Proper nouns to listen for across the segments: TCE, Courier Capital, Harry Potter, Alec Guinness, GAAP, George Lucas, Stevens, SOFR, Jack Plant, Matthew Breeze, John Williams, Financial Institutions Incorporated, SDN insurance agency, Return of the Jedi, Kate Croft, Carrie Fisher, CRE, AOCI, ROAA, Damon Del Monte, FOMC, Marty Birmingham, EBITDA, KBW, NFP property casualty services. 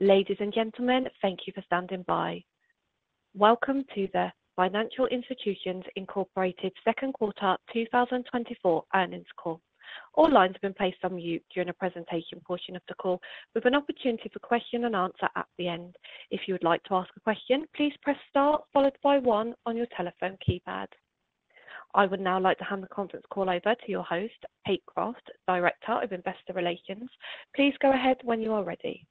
Ladies and gentlemen, thank you for standing by. Welcome to the Financial Institutions Incorporated Second Quarter 2024 Earnings Call. All lines have been placed on mute during the presentation portion of the call, with an opportunity for question and answer at the end. If you would like to ask a question, please press star followed by 1 on your telephone keypad. I would now like to hand the conference call over to your host, Kate Croft, Director of Investor Relations. Please go ahead when you are ready.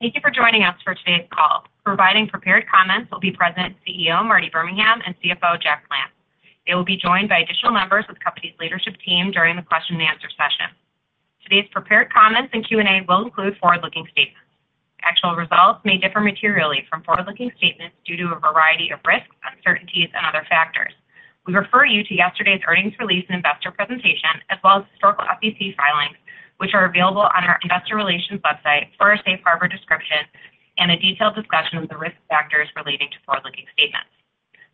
Thank you for joining us for today's call. Providing prepared comments will be President and CEO Marty Birmingham and CFO Jack Plant. They will be joined by additional members of the company's leadership team during the question and answer session. Today's prepared comments and Q&A will include forward-looking statements. Actual results may differ materially from forward-looking statements due to a variety of risks, uncertainties, and other factors. We refer you to yesterday's earnings release and investor presentation, as well as historical SEC filings, which are available on our investor relations website for a safe harbor description and a detailed discussion of the risk factors relating to forward-looking statements.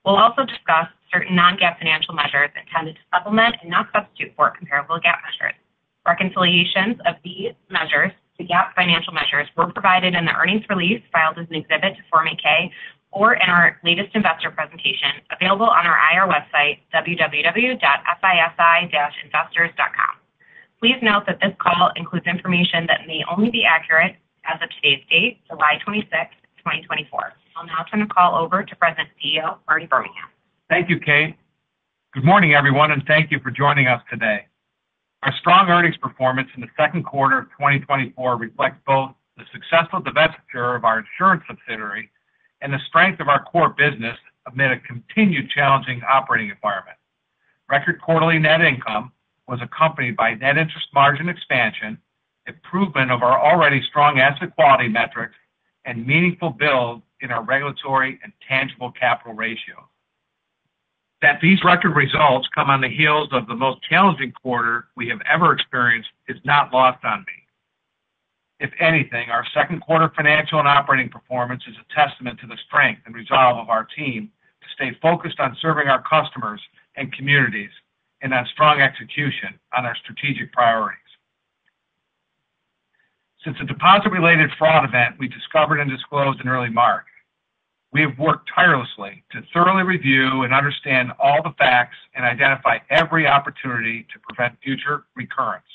We'll also discuss certain non-GAAP financial measures intended to supplement and not substitute for comparable GAAP measures. Reconciliations of these measures to GAAP financial measures were provided in the earnings release filed as an exhibit to Form 8-K or in our latest investor presentation available on our IR website, www.fisi-investors.com. Please note that this call includes information that may only be accurate as of today's date, July 26, 2024. I'll now turn the call over to President and CEO, Marty Birmingham. Thank you, Kate. Good morning, everyone, and thank you for joining us today. Our strong earnings performance in the second quarter of 2024 reflects both the successful divestiture of our insurance subsidiary and the strength of our core business amid a continued challenging operating environment. Record quarterly net income was accompanied by net interest margin expansion, improvement of our already strong asset quality metrics, and meaningful build in our regulatory and tangible capital ratio. That these record results come on the heels of the most challenging quarter we have ever experienced is not lost on me. If anything, our second quarter financial and operating performance is a testament to the strength and resolve of our team to stay focused on serving our customers and communities, and on strong execution on our strategic priorities. Since the deposit-related fraud event we discovered and disclosed in early March, we have worked tirelessly to thoroughly review and understand all the facts and identify every opportunity to prevent future recurrence,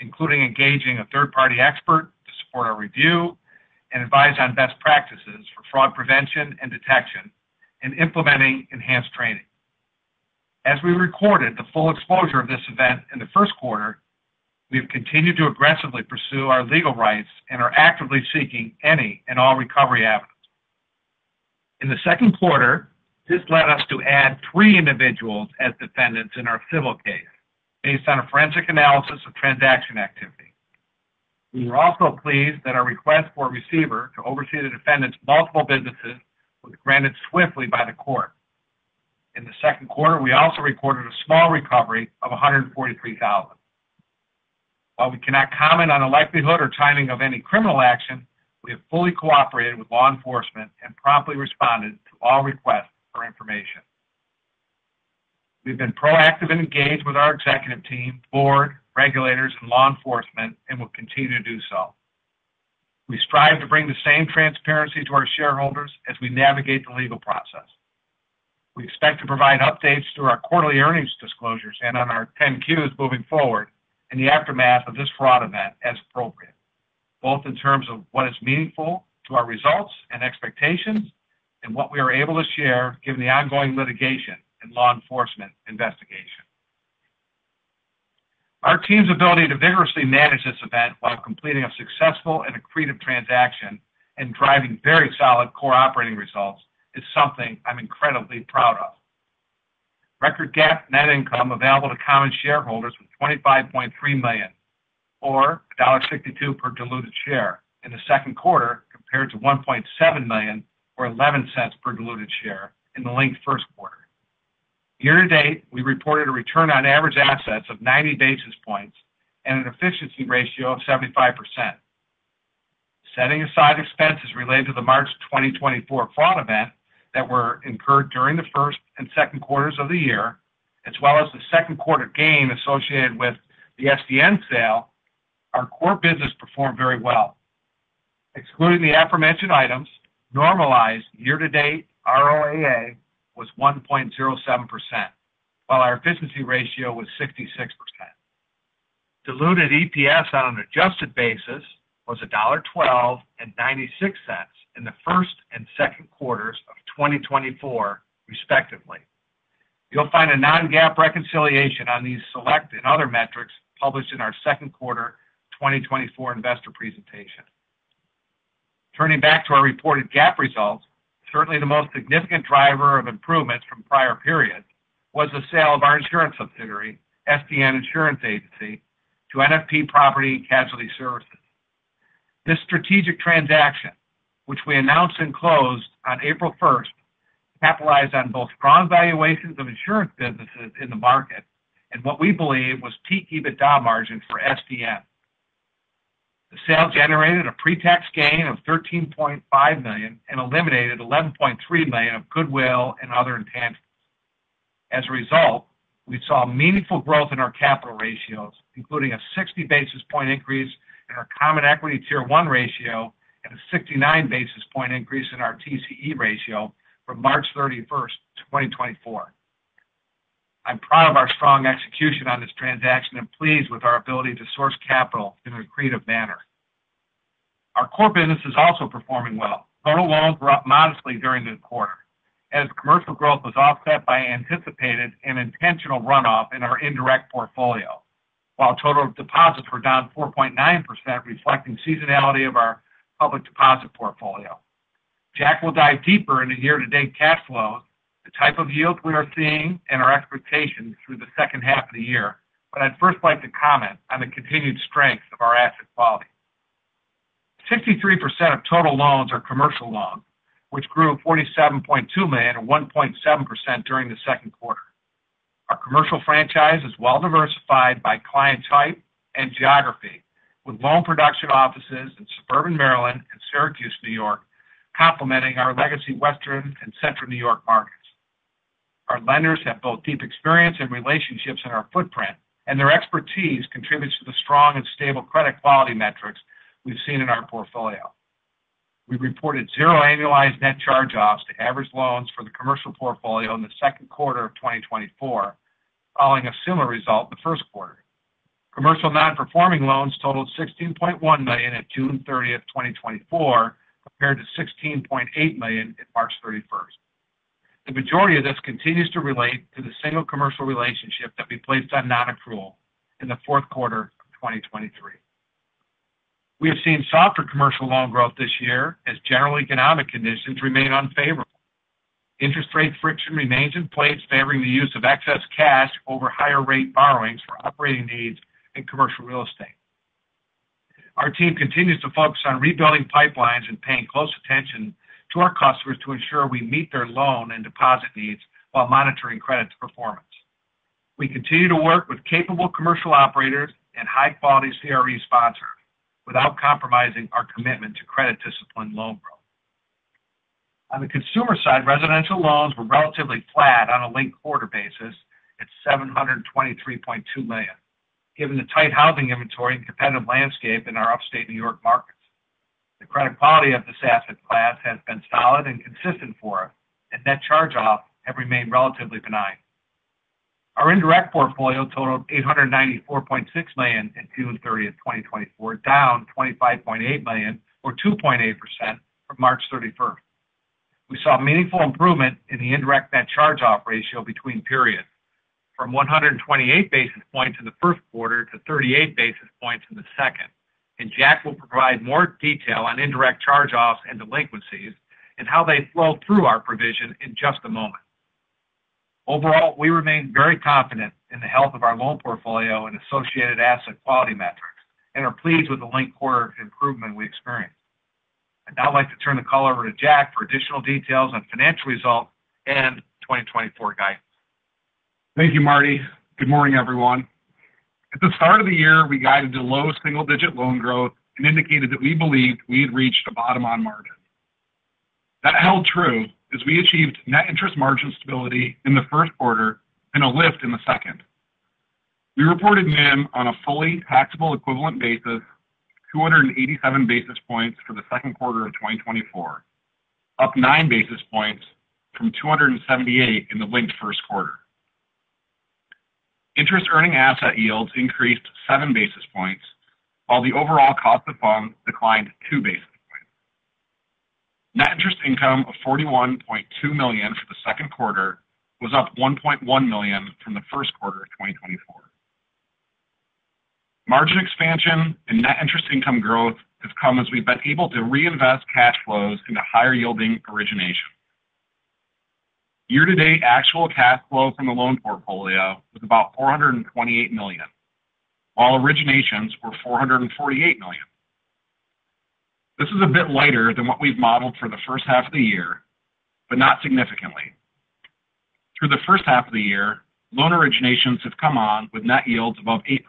including engaging a third-party expert to support our review and advise on best practices for fraud prevention and detection, and implementing enhanced training. As we recorded the full exposure of this event in the first quarter, we have continued to aggressively pursue our legal rights and are actively seeking any and all recovery avenues. In the second quarter, this led us to add 3 individuals as defendants in our civil case, based on a forensic analysis of transaction activity. We were also pleased that our request for a receiver to oversee the defendants' multiple businesses was granted swiftly by the court. In the second quarter, we also recorded a small recovery of $143,000. While we cannot comment on the likelihood or timing of any criminal action, we have fully cooperated with law enforcement and promptly responded to all requests for information. We've been proactive and engaged with our executive team, board, regulators, and law enforcement, and will continue to do so. We strive to bring the same transparency to our shareholders as we navigate the legal process. We expect to provide updates through our quarterly earnings disclosures and on our 10-Qs moving forward in the aftermath of this fraud event as appropriate, both in terms of what is meaningful to our results and expectations and what we are able to share given the ongoing litigation and law enforcement investigation. Our team's ability to vigorously manage this event while completing a successful and accretive transaction and driving very solid core operating results is something I'm incredibly proud of. Record GAAP net income available to common shareholders was $25.3 million, or $1.62 per diluted share in the second quarter compared to $1.7 million, or 11 cents per diluted share in the linked first quarter. Year to date, we reported a return on average assets of 90 basis points and an efficiency ratio of 75%. Setting aside expenses related to the March 2024 fraud event, that were incurred during the first and second quarters of the year, as well as the second quarter gain associated with the SDN sale, our core business performed very well. Excluding the aforementioned items, normalized year-to-date ROAA was 1.07%, while our efficiency ratio was 66%. Diluted EPS on an adjusted basis was $1.12 and 96 cents in the first and second quarters of 2024, respectively. You'll find a non-GAAP reconciliation on these select and other metrics published in our second quarter 2024 investor presentation. Turning back to our reported GAAP results, certainly the most significant driver of improvements from prior periods was the sale of our insurance subsidiary, SDN Insurance Agency, to NFP Property Casualty Services. This strategic transaction, which we announced and closed on April 1st, capitalized on both strong valuations of insurance businesses in the market and what we believe was peak EBITDA margin for SDN. The sale generated a pre-tax gain of $13.5 million and eliminated $11.3 million of goodwill and other intangibles. As a result, we saw meaningful growth in our capital ratios, including a 60 basis point increase in our Common Equity Tier 1 ratio and a 69 basis point increase in our TCE ratio from March 31st, 2024. I'm proud of our strong execution on this transaction and pleased with our ability to source capital in an accretive manner. Our core business is also performing well. Total loans were up modestly during the quarter, as commercial growth was offset by anticipated and intentional runoff in our indirect portfolio, while total deposits were down 4.9%, reflecting seasonality of our public deposit portfolio. Jack will dive deeper into year-to-date cash flows, the type of yield we are seeing, and our expectations through the second half of the year, but I'd first like to comment on the continued strength of our asset quality. 63% of total loans are commercial loans, which grew $47.2 million or 1.7% during the second quarter. Our commercial franchise is well diversified by client type and geography, with loan production offices in suburban Maryland and Syracuse, New York, complementing our legacy Western and Central New York markets. Our lenders have both deep experience and relationships in our footprint, and their expertise contributes to the strong and stable credit quality metrics we've seen in our portfolio. We reported zero annualized net charge-offs to average loans for the commercial portfolio in the second quarter of 2024, following a similar result in the first quarter. Commercial non-performing loans totaled $16.1 million at June 30th, 2024, compared to $16.8 million at March 31st. The majority of this continues to relate to the single commercial relationship that we placed on non-accrual in the fourth quarter of 2023. We have seen softer commercial loan growth this year as general economic conditions remain unfavorable. Interest rate friction remains in place, favoring the use of excess cash over higher rate borrowings for operating needs in commercial real estate. Our team continues to focus on rebuilding pipelines and paying close attention to our customers to ensure we meet their loan and deposit needs while monitoring credit performance. We continue to work with capable commercial operators and high-quality CRE sponsors without compromising our commitment to credit discipline loan growth. On the consumer side, residential loans were relatively flat on a linked quarter basis at $723.2 million. Given the tight housing inventory and competitive landscape in our upstate New York markets. The credit quality of this asset class has been solid and consistent for us, and net charge-offs have remained relatively benign. Our indirect portfolio totaled $894.6 million at June 30th, 2024, down $25.8 million or 2.8% from March 31st. We saw meaningful improvement in the indirect net charge-off ratio between periods, from 128 basis points in the first quarter to 38 basis points in the second, and Jack will provide more detail on indirect charge-offs and delinquencies and how they flow through our provision in just a moment. Overall, we remain very confident in the health of our loan portfolio and associated asset quality metrics and are pleased with the linked quarter improvement we experienced. I'd now like to turn the call over to Jack for additional details on financial results and 2024 guidance. Thank you, Marty. Good morning, everyone. At the start of the year, we guided to low single-digit loan growth and indicated that we believed we had reached a bottom-on margin. That held true as we achieved net interest margin stability in the first quarter and a lift in the second. We reported NIM on a fully taxable equivalent basis, 287 basis points for the second quarter of 2024, up 9 basis points from 278 in the linked first quarter. Interest earning asset yields increased 7 basis points, while the overall cost of funds declined 2 basis points. Net interest income of $41.2 million for the second quarter was up $1.1 million from the first quarter of 2024. Margin expansion and net interest income growth has come as we've been able to reinvest cash flows into higher yielding origination. Year-to-date actual cash flow from the loan portfolio was about $428 million, while originations were $448 million. This is a bit lighter than what we've modeled for the first half of the year, but not significantly. Through the first half of the year, loan originations have come on with net yields above 8%,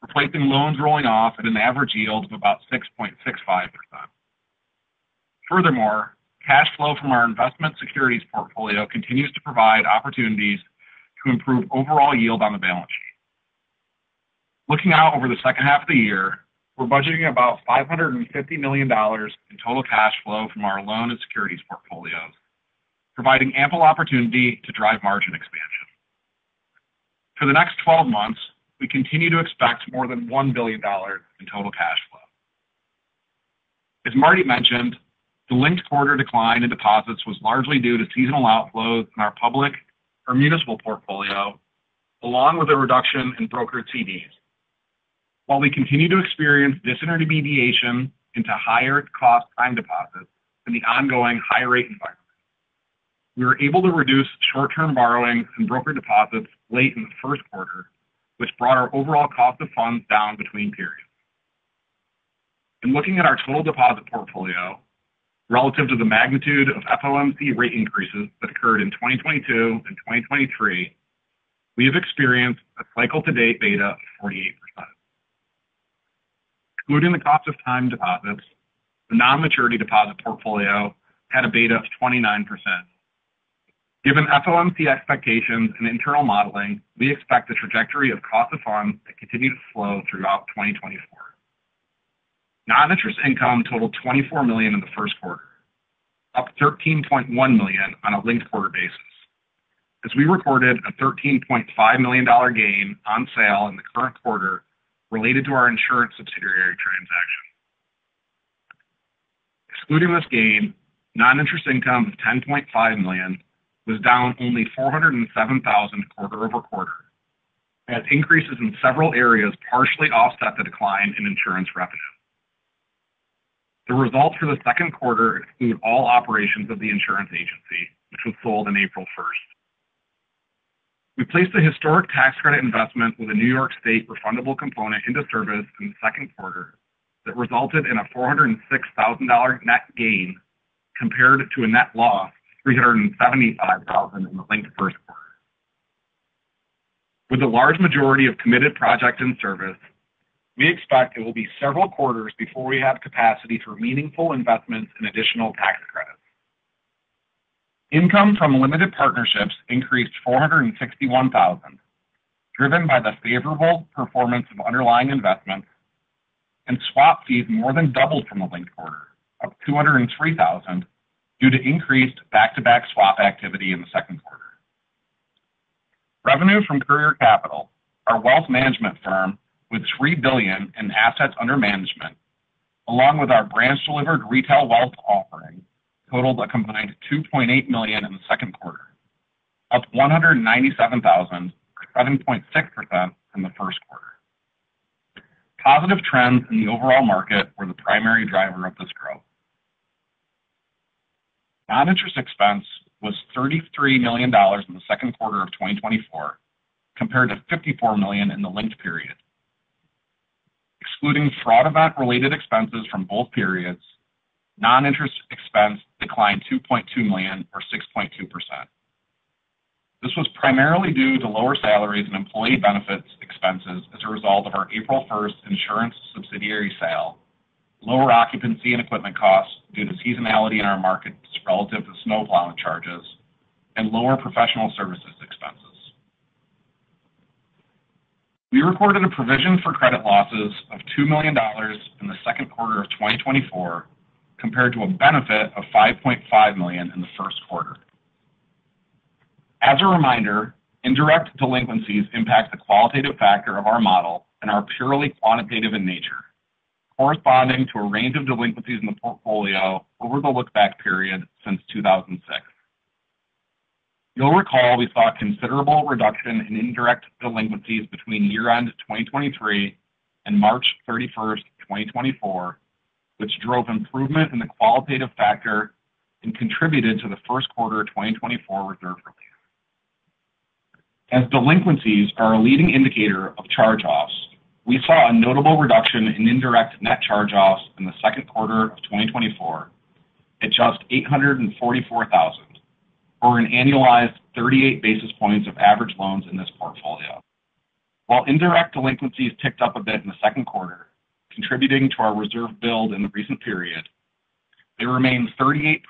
replacing loans rolling off at an average yield of about 6.65%. Furthermore, cash flow from our investment securities portfolio continues to provide opportunities to improve overall yield on the balance sheet. Looking out over the second half of the year, we're budgeting about $550 million in total cash flow from our loan and securities portfolios, providing ample opportunity to drive margin expansion. For the next 12 months, we continue to expect more than $1 billion in total cash flow. As Marty mentioned, the linked quarter decline in deposits was largely due to seasonal outflows in our public or municipal portfolio, along with a reduction in brokered CDs. While we continue to experience disintermediation into higher cost time deposits in the ongoing high rate environment, we were able to reduce short-term borrowings and brokered deposits late in the first quarter, which brought our overall cost of funds down between periods. In looking at our total deposit portfolio, relative to the magnitude of FOMC rate increases that occurred in 2022 and 2023, we have experienced a cycle-to-date beta of 48%. Excluding the cost of time deposits, the non-maturity deposit portfolio had a beta of 29%. Given FOMC expectations and internal modeling, we expect the trajectory of cost of funds to continue to slow throughout 2024. Non-interest income totaled $24 million in the first quarter, up $13.1 million on a linked quarter basis, as we recorded a $13.5 million gain on sale in the current quarter related to our insurance subsidiary transaction. Excluding this gain, non-interest income of $10.5 million was down only $407,000 quarter over quarter, as increases in several areas partially offset the decline in insurance revenue. The results for the second quarter include all operations of the insurance agency, which was sold on April 1st. We placed a historic tax credit investment with a New York State refundable component into service in the second quarter that resulted in a $406,000 net gain compared to a net loss $375,000 in the linked first quarter. With the large majority of committed projects in service, we expect it will be several quarters before we have capacity for meaningful investments in additional tax credits. Income from limited partnerships increased $461,000, driven by the favorable performance of underlying investments, and swap fees more than doubled from the linked quarter, up $203,000, due to increased back-to-back swap activity in the second quarter. Revenue from Courier Capital, our wealth management firm with $3 billion in assets under management, along with our branch-delivered retail wealth offering, totaled a combined $2.8 million in the second quarter, up $197,000, or 7.6% from the first quarter. Positive trends in the overall market were the primary driver of this growth. Non-interest expense was $33 million in the second quarter of 2024, compared to $54 million in the linked period. Excluding fraud event-related expenses from both periods, non-interest expense declined $2.2 million, or 6.2%. This was primarily due to lower salaries and employee benefits expenses as a result of our April 1st insurance subsidiary sale, lower occupancy and equipment costs due to seasonality in our markets relative to snow plowing charges, and lower professional services expenses. We recorded a provision for credit losses of $2 million in the second quarter of 2024 compared to a benefit of $5.5 million in the first quarter. As a reminder, indirect delinquencies impact the qualitative factor of our model and are purely quantitative in nature, corresponding to a range of delinquencies in the portfolio over the look-back period since 2006. You'll recall we saw a considerable reduction in indirect delinquencies between year-end 2023 and March 31st, 2024, which drove improvement in the qualitative factor and contributed to the first quarter 2024 reserve release. As delinquencies are a leading indicator of charge-offs, we saw a notable reduction in indirect net charge-offs in the second quarter of 2024 at just $844,000, or an annualized 38 basis points of average loans in this portfolio. While indirect delinquencies ticked up a bit in the second quarter, contributing to our reserve build in the recent period, they remain 38%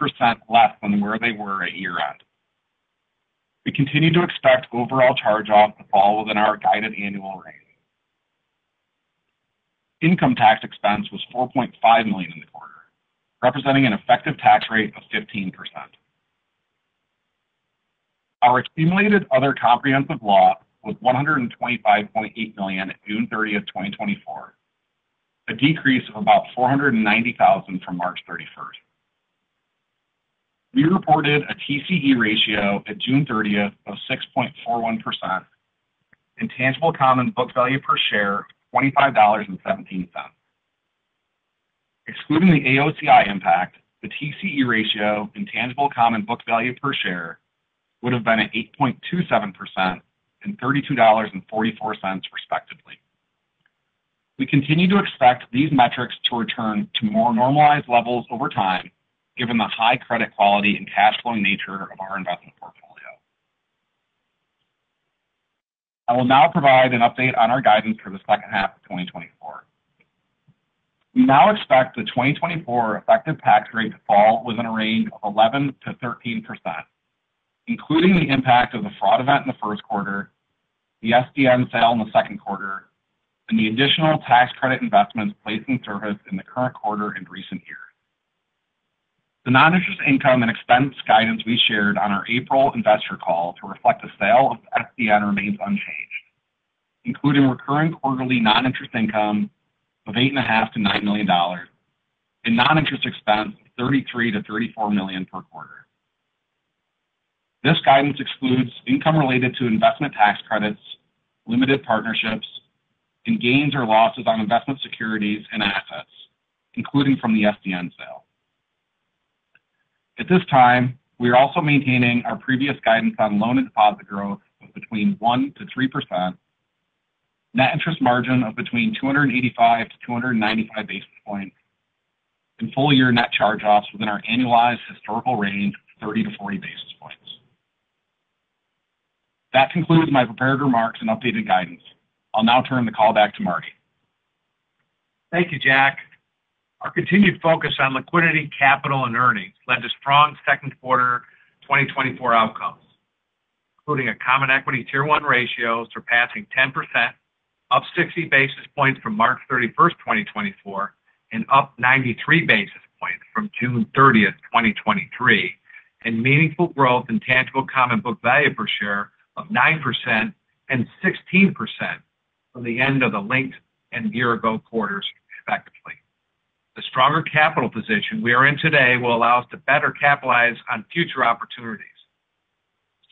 less than where they were at year-end. We continue to expect overall charge-off to fall within our guided annual range. Income tax expense was $4.5 million in the quarter, representing an effective tax rate of 15%. Our accumulated other comprehensive loss was $125.8 million at June 30th, 2024, a decrease of about $490,000 from March 31st. We reported a TCE ratio at June 30th of 6.41% and tangible common book value per share of $25.17. Excluding the AOCI impact, the TCE ratio and tangible common book value per share would have been at 8.27% and $32.44 respectively. We continue to expect these metrics to return to more normalized levels over time, given the high credit quality and cash flow nature of our investment portfolio. I will now provide an update on our guidance for the second half of 2024. We now expect the 2024 effective tax rate to fall within a range of 11 to 13%, including the impact of the fraud event in the first quarter, the SDN sale in the second quarter, and the additional tax credit investments placed in service in the current quarter and recent years. The non-interest income and expense guidance we shared on our April investor call to reflect the sale of SDN remains unchanged, including recurring quarterly non-interest income of $8.5 to $9 million and non-interest expense of $33 to $34 million per quarter. This guidance excludes income related to investment tax credits, limited partnerships, and gains or losses on investment securities and assets, including from the SDN sale. At this time, we are also maintaining our previous guidance on loan and deposit growth of between 1 to 3%, net interest margin of between 285 to 295 basis points, and full-year net charge-offs within our annualized historical range of 30 to 40 basis points. That concludes my prepared remarks and updated guidance. I'll now turn the call back to Marty. Thank you, Jack. Our continued focus on liquidity, capital, and earnings led to strong second quarter 2024 outcomes, including a common equity Tier 1 ratio surpassing 10%, up 60 basis points from March 31st, 2024, and up 93 basis points from June 30th, 2023, and meaningful growth in tangible common book value per share of 9% and 16% from the end of the linked and year-ago quarters, respectively. The stronger capital position we are in today will allow us to better capitalize on future opportunities.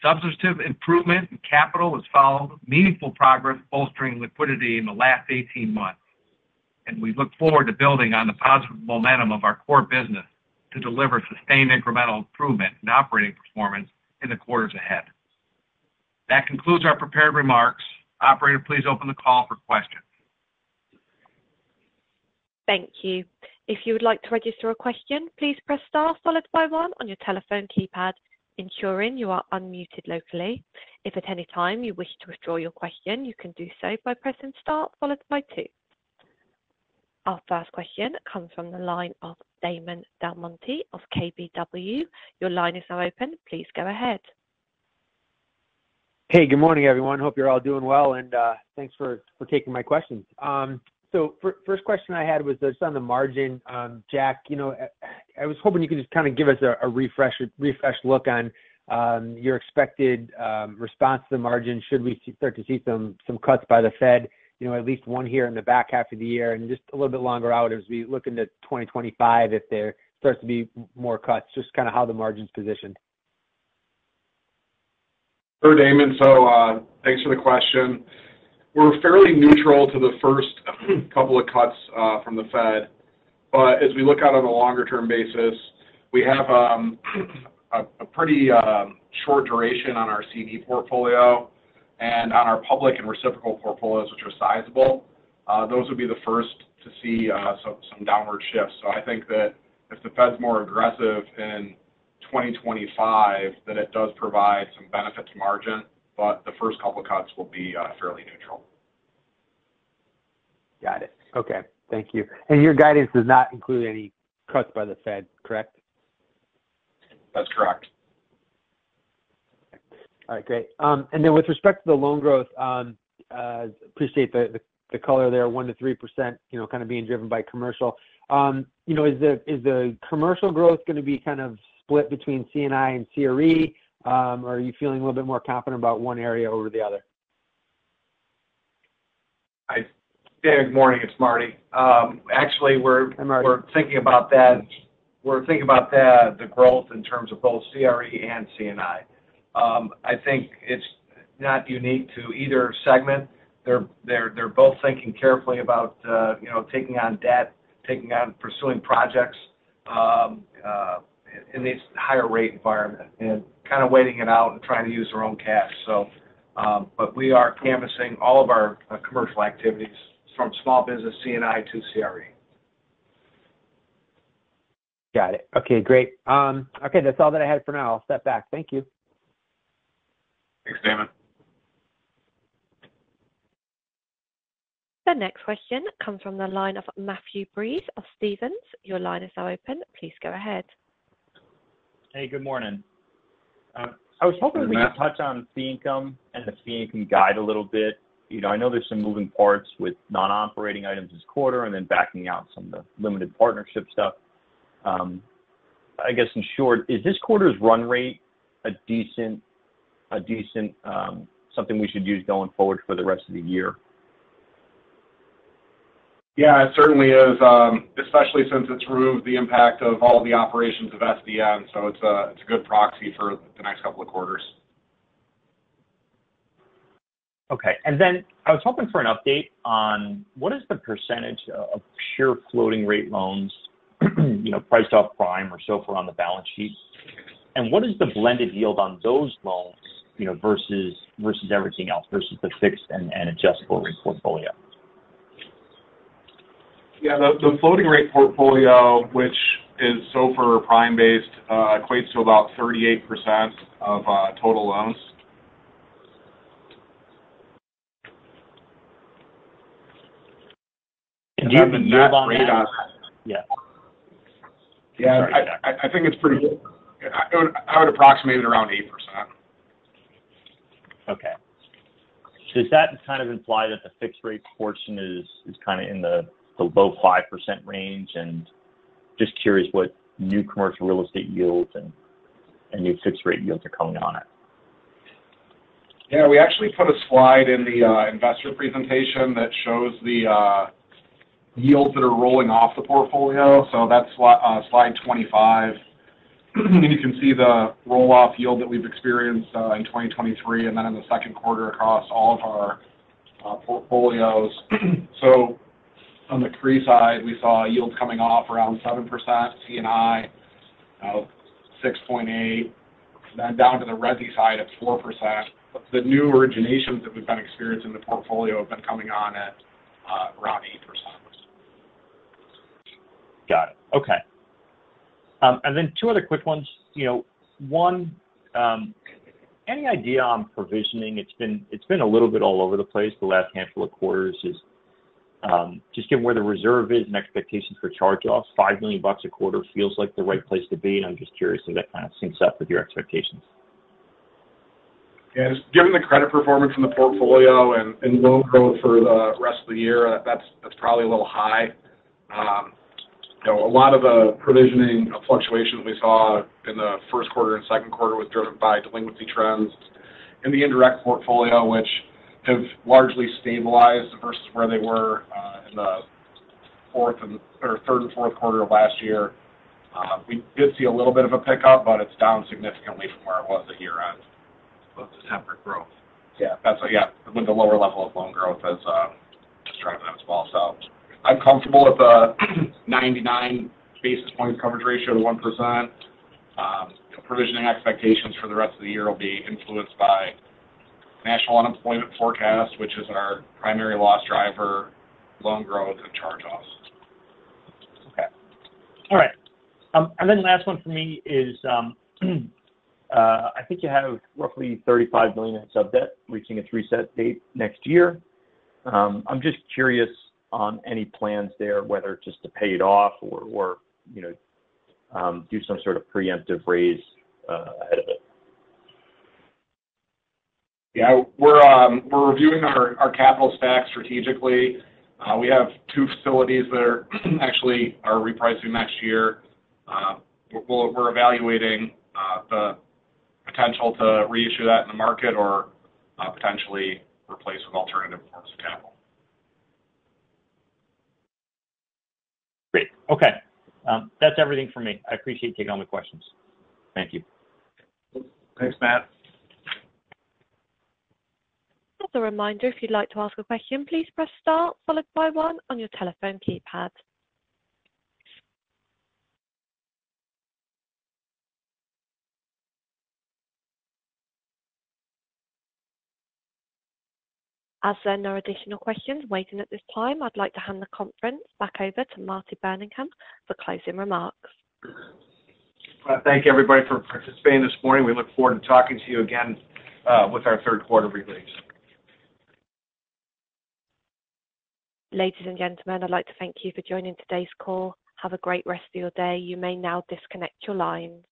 Substantive improvement in capital has followed meaningful progress bolstering liquidity in the last 18 months, and we look forward to building on the positive momentum of our core business to deliver sustained incremental improvement in operating performance in the quarters ahead. That concludes our prepared remarks. Operator, please open the call for questions. Thank you. If you would like to register a question, please press star followed by one on your telephone keypad, ensuring you are unmuted locally. If at any time you wish to withdraw your question, you can do so by pressing star followed by two. Our first question comes from the line of Damon Del Monte of KBW. Your line is now open. Please go ahead. Hey, good morning, everyone. Hope you're all doing well, and thanks for taking my questions. First question I had was just on the margin. Jack, I was hoping you could just kind of give us a refresh look on your expected response to the margin should we start to see some cuts by the Fed, at least one here in the back half of the year, and just a little bit longer out as we look into 2025 if there starts to be more cuts, just kind of how the margin's positioned. Sure, Damon. So thanks for the question. We're fairly neutral to the first couple of cuts from the Fed, but as we look out on a longer-term basis, we have a pretty short duration on our CD portfolio and on our public and reciprocal portfolios, which are sizable. Those would be the first to see some downward shifts. So I think that if the Fed's more aggressive in 2025, then it does provide some benefit to margin, but the first couple of cuts will be fairly neutral. Got it. Okay. Thank you. And your guidance does not include any cuts by the Fed, correct? That's correct. All right, great. And then with respect to the loan growth, appreciate the color there, 1 to 3%, kind of being driven by commercial. Is the commercial growth going to be kind of split between C&I and CRE, or are you feeling a little bit more confident about one area over the other? Good morning. It's Marty. Actually, we're thinking about that. We're thinking about that the growth in terms of both CRE and C&I. I think it's not unique to either segment. They're both thinking carefully about taking on debt, pursuing projects. In this higher rate environment and kind of waiting it out and trying to use their own cash. So, but we are canvassing all of our commercial activities from small business C&I to CRE. Got it. Okay, great. Okay, that's all that I had for now. I'll step back. Thank you. Thanks, Damon. The next question comes from the line of Matthew Breeze of Stevens. Your line is now open. Please go ahead. Hey, good morning. I was hoping we could touch on fee income and the fee income guide a little bit. I know there's some moving parts with non-operating items this quarter and then backing out some of the limited partnership stuff. I guess in short, is this quarter's run rate a decent something we should use going forward for the rest of the year? Yeah, it certainly is, especially since it's removed the impact of all the operations of SDN, so it's a good proxy for the next couple of quarters. Okay, and then I was hoping for an update on what is the percentage of pure floating rate loans, priced off prime or SOFR on the balance sheet, and what is the blended yield on those loans, versus everything else, versus the fixed and adjustable rate portfolio? Yeah, the floating rate portfolio, which is SOFR or prime-based, equates to about 38% of total loans. And do you have the yield on that? Yeah, sorry, I think it's pretty good. I would approximate it around 8%. Okay. Does that kind of imply that the fixed rate portion is kind of in the low 5% range, and just curious what new commercial real estate yields and new fixed rate yields are coming on it. Yeah, we actually put a slide in the investor presentation that shows the yields that are rolling off the portfolio. So that's slide 25. And you can see the roll-off yield that we've experienced in 2023 and then in the second quarter across all of our portfolios. So on the CRE side, we saw yields coming off around 7%, C&I, 6.8%, then down to the resi side at 4%. But the new originations that we've been experiencing in the portfolio have been coming on at around 8%. Got it. Okay. And then two other quick ones. One, any idea on provisioning? It's been a little bit all over the place the last handful of quarters. Just given where the reserve is and expectations for charge-offs, $5 million a quarter feels like the right place to be, and I'm just curious if that kind of syncs up with your expectations. Yeah, just given the credit performance in the portfolio and loan growth for the rest of the year, that's probably a little high. You know, a lot of the provisioning fluctuation we saw in the first quarter and second quarter was driven by delinquency trends in the indirect portfolio, which have largely stabilized versus where they were in the third and fourth quarter of last year. We did see a little bit of a pickup, but it's down significantly from where it was at year end. With the tempered growth. Yeah, with the lower level of loan growth as just driving that as well. So I'm comfortable with the 99 basis points coverage ratio to 1%. Provisioning expectations for the rest of the year will be influenced by national unemployment forecast, which is our primary loss driver, loan growth, and charge-offs. Okay. All right. And then last one for me is I think you have roughly $35 million in sub-debt reaching its reset date next year. I'm just curious on any plans there, whether just to pay it off or you know, do some sort of preemptive raise ahead of it. Yeah, we're reviewing our capital stack strategically. We have two facilities that are actually are repricing next year. We're evaluating the potential to reissue that in the market or potentially replace with alternative forms of capital. Great. Okay. That's everything for me. I appreciate taking all my questions. Thank you. Thanks, Matt. As a reminder, if you'd like to ask a question, please press star followed by one on your telephone keypad. As there are no additional questions waiting at this time, I'd like to hand the conference back over to Marty Birmingham for closing remarks. I want to thank everybody for participating this morning. We look forward to talking to you again with our third quarter release. Ladies and gentlemen, I'd like to thank you for joining today's call. Have a great rest of your day. You may now disconnect your lines.